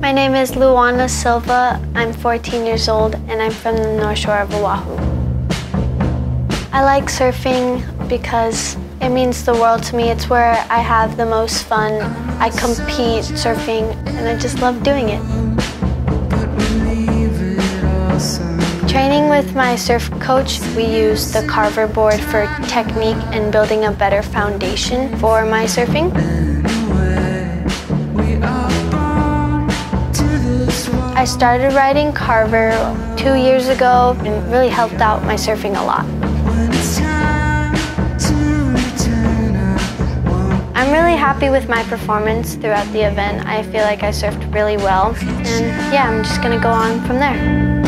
My name is Luana Silva. I'm 14 years old and I'm from the North Shore of Oahu. I like surfing because it means the world to me. It's where I have the most fun. I compete surfing and I just love doing it. Training with my surf coach, we use the Carver board for technique and building a better foundation for my surfing. I started riding Carver 2 years ago and it really helped out my surfing a lot. I'm really happy with my performance throughout the event. I feel like I surfed really well and yeah, I'm just gonna go on from there.